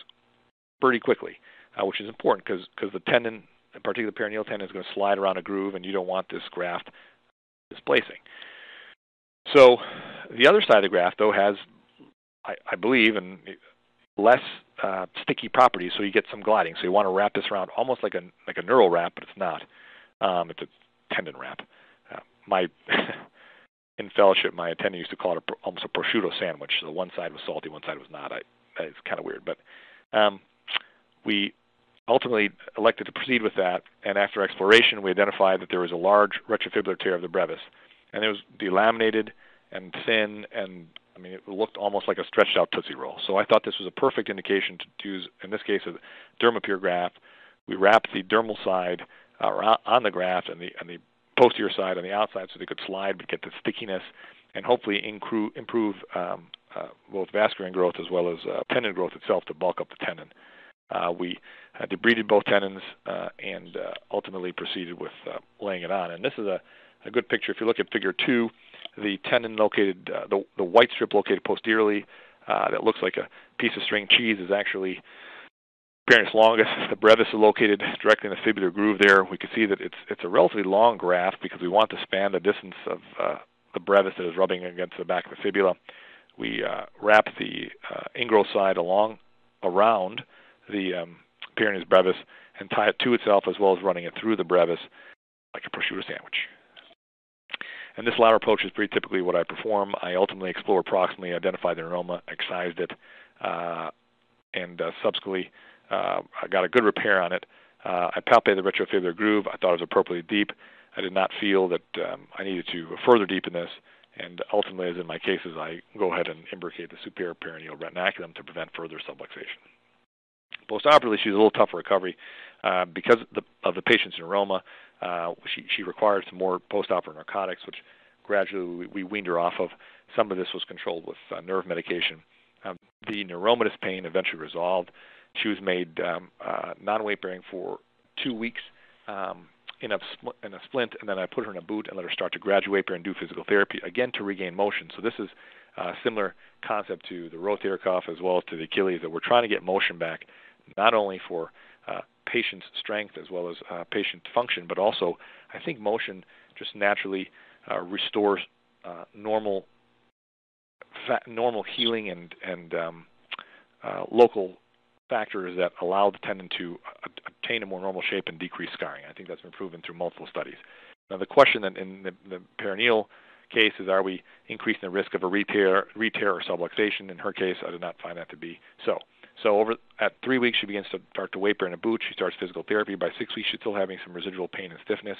pretty quickly. Uh, which is important because because the tendon, in particular the perineal tendon, is going to slide around a groove, and you don't want this graft displacing. So the other side of the graft, though, has, I, I believe, and less uh, sticky properties, so you get some gliding. So you want to wrap this around almost like a like a neural wrap, but it's not. Um, it's a tendon wrap. Uh, my in fellowship, my attendant used to call it a, almost a prosciutto sandwich. So one side was salty, one side was not. I, it's kind of weird, but um, we ultimately elected to proceed with that, and after exploration, we identified that there was a large retrofibular tear of the brevis, and it was delaminated and thin, and I mean, it looked almost like a stretched-out Tootsie Roll. So I thought this was a perfect indication to use, in this case, a dermapure graft. We wrapped the dermal side uh, on the graft and the, and the posterior side on the outside so they could slide but get the stickiness and hopefully improve um, uh, both vascular growth as well as uh, tendon growth itself to bulk up the tendon. Uh, we uh, debrided both tendons uh, and uh, ultimately proceeded with uh, laying it on. And this is a, a good picture. If you look at Figure Two, the tendon located, uh, the, the white strip located posteriorly, uh, that looks like a piece of string cheese, is actually perineus longus. The brevis is located directly in the fibular groove there. We can see that it's it's a relatively long graft because we want to span the distance of uh, the brevis that is rubbing against the back of the fibula. We uh, wrap the uh, ingrowth side along around the um, perineus brevis and tie it to itself as well as running it through the brevis like a prosciutto sandwich. And this lateral approach is pretty typically what I perform. I ultimately explore proximally, identify the neuroma, excised it, uh, and uh, subsequently uh, I got a good repair on it. Uh, I palpated the retrofibular groove. I thought it was appropriately deep. I did not feel that um, I needed to further deepen this, and ultimately, as in my cases, I go ahead and imbricate the superior perineal retinaculum to prevent further subluxation. Postoperatively, she's a little tougher recovery uh, because of the, of the patient's neuroma. Uh, she, she required some more postoperative narcotics, which gradually we weaned her off of. Some of this was controlled with uh, nerve medication. Um, the neuromatous pain eventually resolved. She was made um, uh, non-weight-bearing for two weeks um, in, a in a splint, and then I put her in a boot and let her start to graduate her and do physical therapy, again, to regain motion. So this is a similar concept to the rotator cuff as well as to the Achilles, that we're trying to get motion back, not only for uh, patient strength as well as uh, patient function, but also I think motion just naturally uh, restores uh, normal fat, normal healing and, and um, uh, local factors that allow the tendon to uh, obtain a more normal shape and decrease scarring. I think that's been proven through multiple studies. Now the question that in the, the perineal case is, are we increasing the risk of a re-tear, re-tear or subluxation? In her case, I did not find that to be so. So over at three weeks, she begins to start to weight bear in a boot. She starts physical therapy. By six weeks, she's still having some residual pain and stiffness.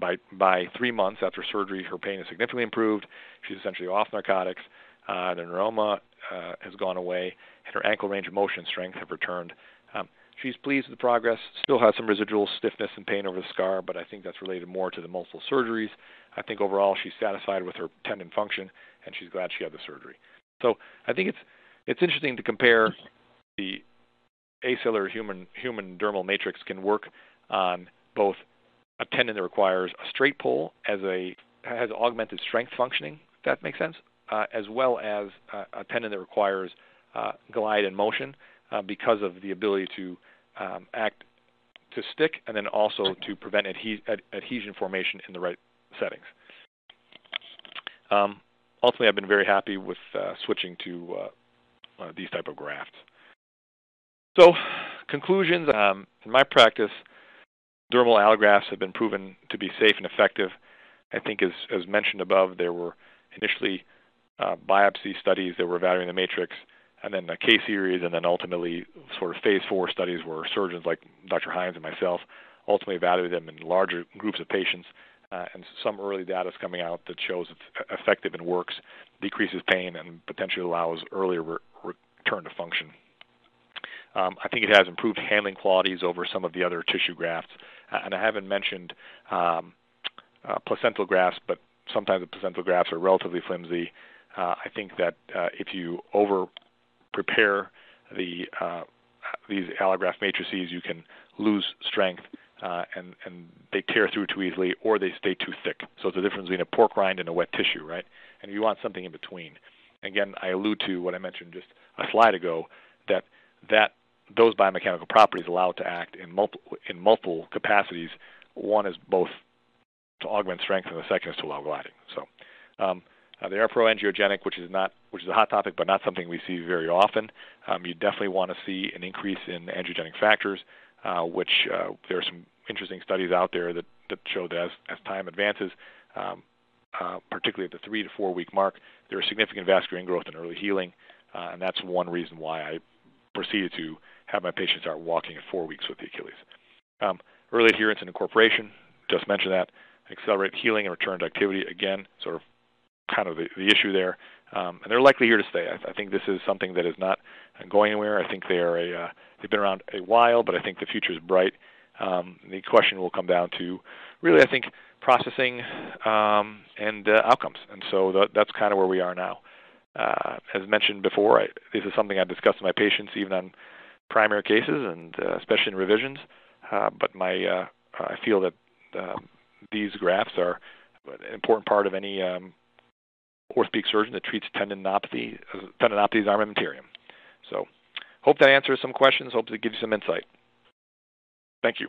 By by three months after surgery, her pain is significantly improved. She's essentially off narcotics. Uh, the neuroma uh, has gone away, and her ankle range of motion and strength have returned. Um, she's pleased with the progress, still has some residual stiffness and pain over the scar, but I think that's related more to the multiple surgeries. I think overall she's satisfied with her tendon function, and she's glad she had the surgery. So I think it's, it's interesting to compare the acellular human human dermal matrix can work on both a tendon that requires a straight pull as a has augmented strength functioning, if that makes sense, uh, as well as uh, a tendon that requires uh, glide and motion uh, because of the ability to um, act to stick and then also to prevent adhe ad adhesion formation in the right settings. Um, ultimately I've been very happy with uh, switching to uh, uh, these type of grafts. So conclusions, um, in my practice, dermal allografts have been proven to be safe and effective. I think as, as mentioned above, there were initially uh, biopsy studies that were evaluating the matrix, and then a case series, and then ultimately sort of phase four studies where surgeons like Doctor Hines and myself ultimately evaluated them in larger groups of patients. Uh, and some early data is coming out that shows it's effective and works, decreases pain, and potentially allows earlier re return to function. Um, I think it has improved handling qualities over some of the other tissue grafts. Uh, and I haven't mentioned um, uh, placental grafts, but sometimes the placental grafts are relatively flimsy. Uh, I think that uh, if you over-prepare the, uh, these allograft matrices, you can lose strength. Uh, and, and they tear through too easily, or they stay too thick. So it's the difference between a pork rind and a wet tissue, right? And you want something in between. Again, I allude to what I mentioned just a slide ago, that, that those biomechanical properties allow it to act in multiple, in multiple capacities. One is both to augment strength, and the second is to allow gliding. So um, uh, they are pro-angiogenic, which is not, which is a hot topic, but not something we see very often. Um, you definitely want to see an increase in angiogenic factors, uh, which uh, there are some interesting studies out there that, that show that as, as time advances, um, uh, particularly at the three to four week mark, there is significant vascular ingrowth and early healing, uh, and that's one reason why I proceeded to have my patients start walking at four weeks with the Achilles. Um, early adherence and incorporation, just mentioned that. Accelerate healing and return to activity, again, sort of kind of the, the issue there. Um, and they're likely here to stay. I, I think this is something that is not going anywhere. I think they are a, uh, they've been around a while, but I think the future is bright. Um, the question will come down to really, I think, processing um, and uh, outcomes. And so th that's kind of where we are now. Uh, as mentioned before, I, this is something I discuss with my patients, even on primary cases and uh, especially in revisions. Uh, but my uh, I feel that uh, these grafts are an important part of any um, orthopedic surgeon that treats tendinopathy, uh, tendinopathy's armamentarium. So hope that answers some questions. Hope it gives you some insight. Thank you.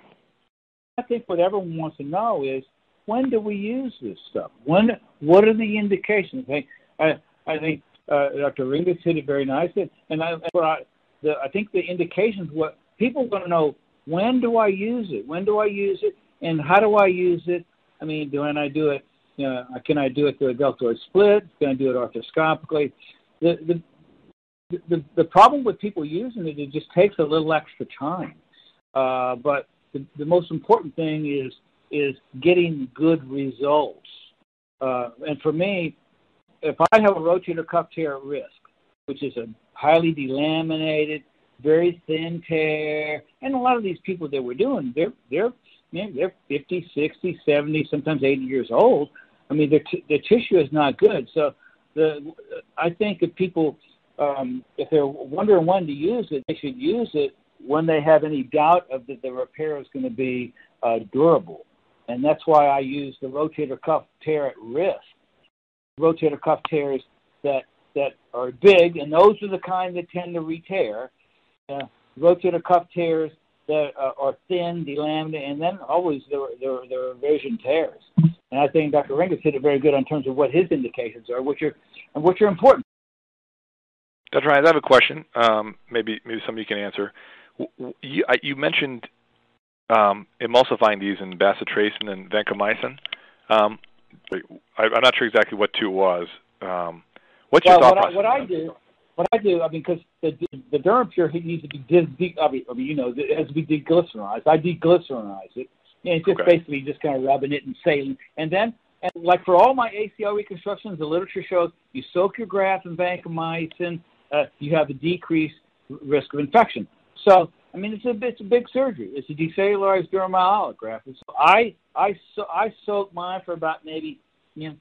I think what everyone wants to know is, when do we use this stuff? When? What are the indications? I think, I, I think uh, Doctor Ringus hit it very nicely, and I, I, the, I think the indications. What people want to know: when do I use it? When do I use it? And how do I use it? I mean, do I do it? You know, can I do it through a deltoid split? Can I do it arthroscopically? The the the, the problem with people using it, it just takes a little extra time. Uh, but the, the most important thing is is getting good results. Uh, and for me, if I have a rotator cuff tear at risk, which is a highly delaminated, very thin tear, and a lot of these people that we're doing, they're they're you know, they're fifty, sixty, seventy, sometimes eighty years old. I mean, their t their tissue is not good. So the I think if people um, if they're wondering when to use it, they should use it when they have any doubt of that the repair is going to be uh, durable. And that's why I use the rotator cuff tear at risk. Rotator cuff tears that, that are big, and those are the kind that tend to re-tear. Uh, rotator cuff tears that uh, are thin, delaminated, and then always the, the, the revision tears. And I think Doctor Ringus did it very good in terms of what his indications are, which are, and which are important. Doctor Hines, I have a question. Um, maybe, maybe somebody can answer. You, you mentioned um, emulsifying these in bacitracin and vancomycin. Um, I, I'm not sure exactly what two was. Um, what's well, your thought what process? I, what I do, what I do, I mean, because the, the DermaPure needs to be, de I mean, you know, it has to be deglycerinized. I deglycerinize it, and it's just okay. Basically just kind of rubbing it in saline. And then, and like for all my A C L reconstructions, the literature shows you soak your graft in vancomycin, uh, you have a decreased risk of infection. So, I mean, it's a, it's a big surgery. It's a decellularized dermal allograft. So I, I, so, I soak mine for about maybe, you know,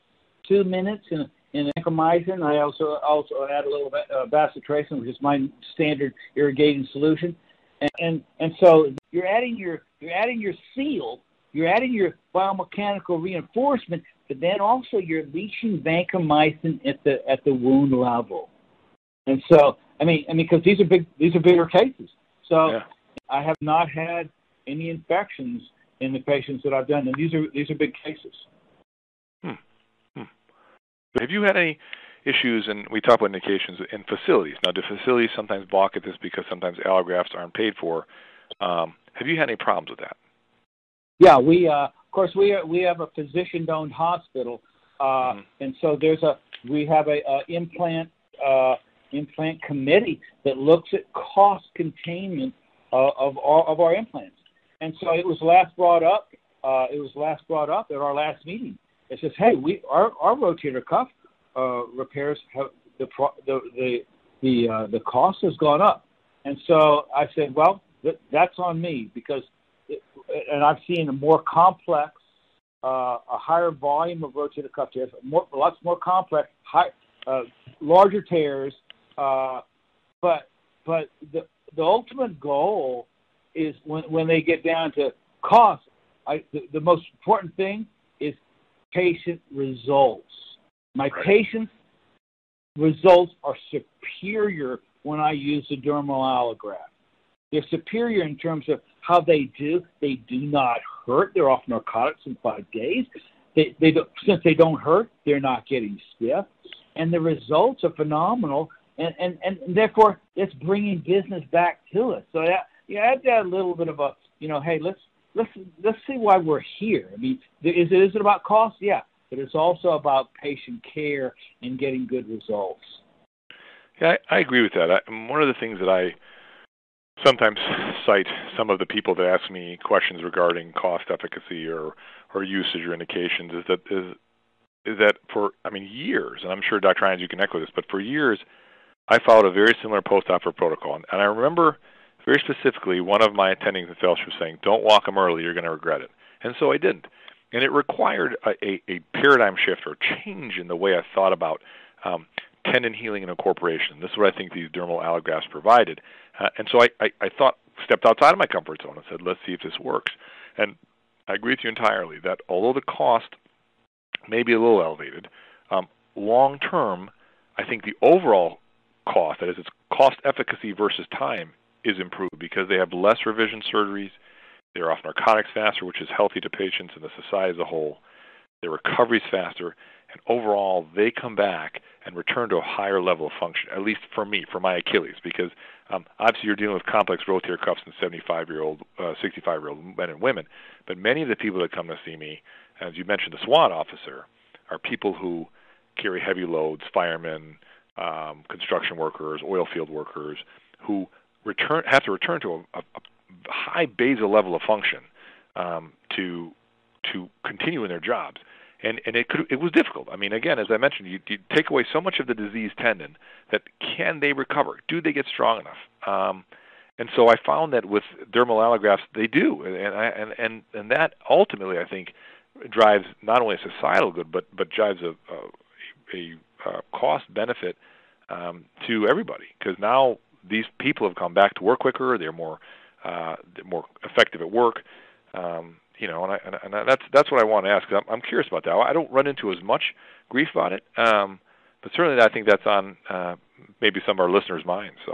two minutes in, in vancomycin. I also also add a little bit of bacitracin, which is my standard irrigating solution. And, and, and so you're adding your, you're adding your seal, you're adding your biomechanical reinforcement, but then also you're leaching vancomycin at the, at the wound level. And so, I mean, I mean, because these are big, these are bigger cases. So yeah. I have not had any infections in the patients that I've done, and these are these are big cases. Hmm. Hmm. Have you had any issues, and we talk about indications, in facilities? Now, do facilities sometimes balk at this because sometimes allografts aren't paid for? Um, have you had any problems with that? Yeah, we uh, of course we are, we have a physician-owned hospital, uh, mm-hmm. and so there's a we have a, a implant uh, implant committee that looks at cost containment uh, of all of our implants. And so it was last brought up. Uh, it was last brought up at our last meeting. It says, hey, we our, our rotator cuff uh, repairs have the pro, the the the, uh, the cost has gone up. And so I said, well, th- that's on me because. And I've seen a more complex, uh, a higher volume of rotator cuff tears, more, lots more complex, high, uh, larger tears. Uh, but but the the ultimate goal is when when they get down to cost, I, the, the most important thing is patient results. My right. patient's results are superior when I use the dermal allograft. They're superior in terms of how they do. They do not hurt. They're off narcotics in five days. They, they don't, since they don't hurt, they're not getting stiff. And the results are phenomenal. And, and, and therefore, it's bringing business back to us. So that, you add that little bit of a, you know, hey, let's let's let's see why we're here. I mean, is it, is it about cost? Yeah. But it's also about patient care and getting good results. Yeah, I, I agree with that. I, one of the things that I sometimes cite some of the people that ask me questions regarding cost efficacy or, or usage or indications is that is, is that for, I mean, years, and I'm sure Doctor Hines, you can echo this, but for years, I followed a very similar post-operative protocol. And, and I remember very specifically one of my attendings in fellowship saying, don't walk them early, you're going to regret it. And so I didn't. And it required a, a, a paradigm shift or change in the way I thought about um, tendon healing and incorporation. This is what I think these dermal allografts provided. Uh, and so I, I, I thought, stepped outside of my comfort zone and said, let's see if this works. And I agree with you entirely that although the cost may be a little elevated, um, long-term, I think the overall cost, that is, it's cost efficacy versus time, is improved because they have less revision surgeries, they're off narcotics faster, which is healthy to patients and the society as a whole, their recovery is faster, and overall, they come back and return to a higher level of function, at least for me, for my Achilles, because um, obviously you're dealing with complex rotator cuffs in seventy-five-year-old, uh, sixty-five-year-old men and women, but many of the people that come to see me, as you mentioned, the SWAT officer, are people who carry heavy loads, firemen, um, construction workers, oil field workers, who return have to return to a, a, a high basal level of function um, to to continue in their jobs. And, and it could, it was difficult. I mean, again, as I mentioned, you, you take away so much of the diseased tendon that can they recover? Do they get strong enough? Um, and so I found that with dermal allografts, they do. And, I, and, and, and that ultimately, I think, drives not only a societal good, but, but drives a, a, a cost benefit um, to everybody. Because now these people have come back to work quicker. They're more, uh, they're more effective at work. Um You know, and, I, and, I, and I, that's that's what I want to ask. I'm, I'm curious about that. I don't run into as much grief about it, um, but certainly I think that's on uh, maybe some of our listeners' minds. So,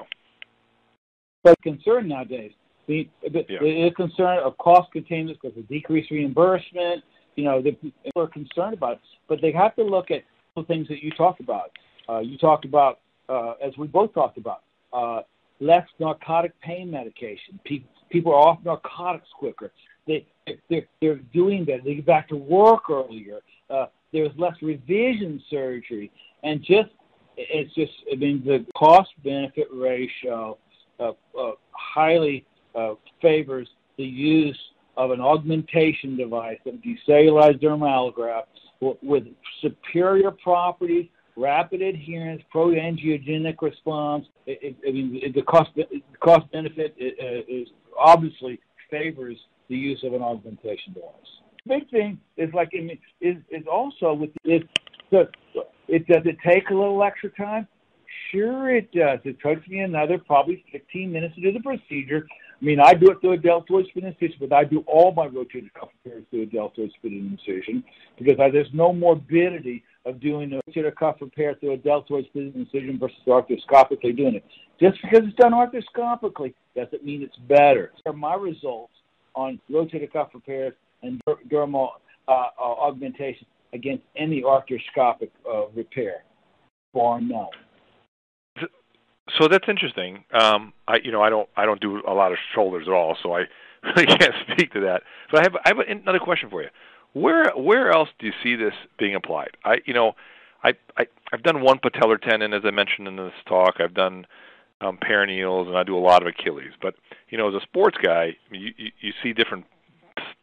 but concern nowadays, the, the, yeah. the concern of cost containment because of decreased reimbursement. You know, the, people are concerned about it, but they have to look at the things that you talked about. Uh, you talked about, uh, as we both talked about, uh, less narcotic pain medication. Pe- people are off narcotics quicker. They, they're, they're doing better. They get back to work earlier. Uh, there's less revision surgery. And just, it's just, I mean, the cost-benefit ratio uh, uh, highly uh, favors the use of an augmentation device, a decellularized dermal allograft, w- with superior properties, rapid adherence, pro-angiogenic response. It, it, I mean, it, the cost, the cost-benefit it, uh, is obviously favors the use of an augmentation device. The big thing is like I mean, is is also with it. Does it, does it take a little extra time? Sure, it does. It takes me another probably fifteen minutes to do the procedure. I mean, I do it through a deltoid spin incision, but I do all my rotator cuff repairs through a deltoid spin incision because I, there's no morbidity of doing a rotator cuff repair through a deltoid spin incision versus arthroscopically doing it. Just because it's done arthroscopically doesn't mean it's better. My results on rotator cuff repairs and dermal uh, uh, augmentation against any arthroscopic uh, repair, bar none. So that's interesting. Um, I, you know, I don't, I don't do a lot of shoulders at all, so I really can't speak to that. But I have, I have another question for you. Where, where else do you see this being applied? I, you know, I, I, I've done one patellar tendon, as I mentioned in this talk. I've done um, perineals, and I do a lot of Achilles. But you know, as a sports guy, you, you, you see different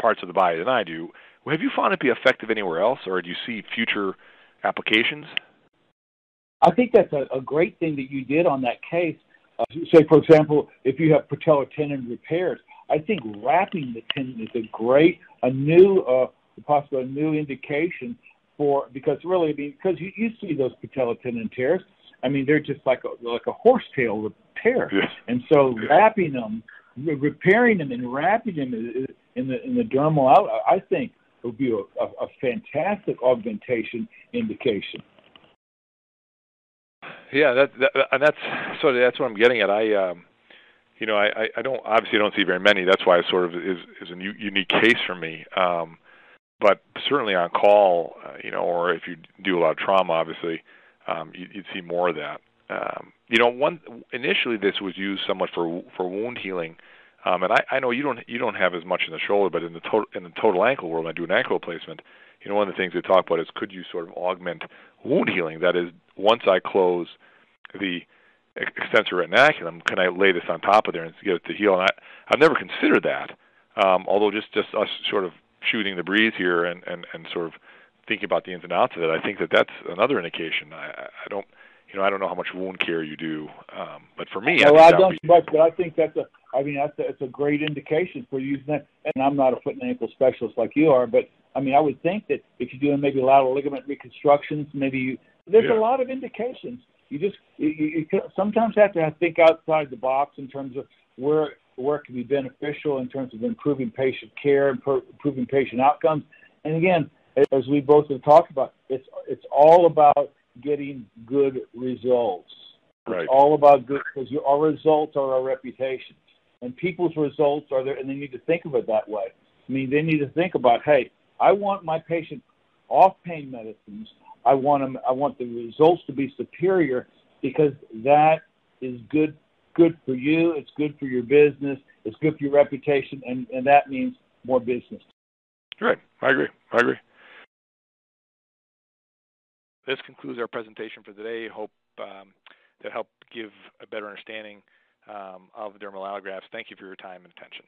parts of the body than I do. Have you found it be effective anywhere else, or do you see future applications? I think that's a, a great thing that you did on that case. Uh, say, for example, if you have patellar tendon repairs, I think wrapping the tendon is a great, a new, uh, possibly a new indication for, because really, I mean, because you, you see those patellar tendon tears, I mean, they're just like a, like a horsetail tear. Yes. And so wrapping them, re- repairing them and wrapping them in the, in the dermal outlet, I think would be a, a, a fantastic augmentation indication. Yeah, that, that and that's sort of that's what I'm getting at. I, um, you know, I, I don't obviously don't see very many. That's why it sort of is is a new, unique case for me. Um, but certainly on call, uh, you know, or if you do a lot of trauma, obviously, um, you, you'd see more of that. Um, you know, one initially this was used somewhat for for wound healing, um, and I, I know you don't you don't have as much in the shoulder, but in the total in the total ankle world, when I do an ankle replacement, you know, one of the things they talk about is could you sort of augment wound healing? That is, once I close the extensor retinaculum, can I lay this on top of there and get it to heal? And I, I've never considered that, um, although just, just us sort of shooting the breeze here and, and, and sort of thinking about the ins and outs of it, I think that that's another indication. I, I don't, you know, I don't know how much wound care you do, um, but for me, well, I, I don't be... much, but I think that's a, I mean, that's a, it's a great indication for using that. And I'm not a foot and ankle specialist like you are, but I mean, I would think that if you're doing maybe a lot of ligament reconstructions, maybe you, there's yeah. a lot of indications. You just you, you sometimes have to think outside the box in terms of where where it can be beneficial in terms of improving patient care and improving patient outcomes. And again, as we both have talked about, it's it's all about getting good results. Right. It's all about good, because your, our results are our reputation, and people's results are there, and they need to think of it that way. I mean, they need to think about, hey, I want my patient off pain medicines. I want them, I want the results to be superior, because that is good good for you. It's good for your business. It's good for your reputation, and, and that means more business. Right. I agree. I agree. This concludes our presentation for today. Hope um, that helped give a better understanding um, of dermal allografts. Thank you for your time and attention.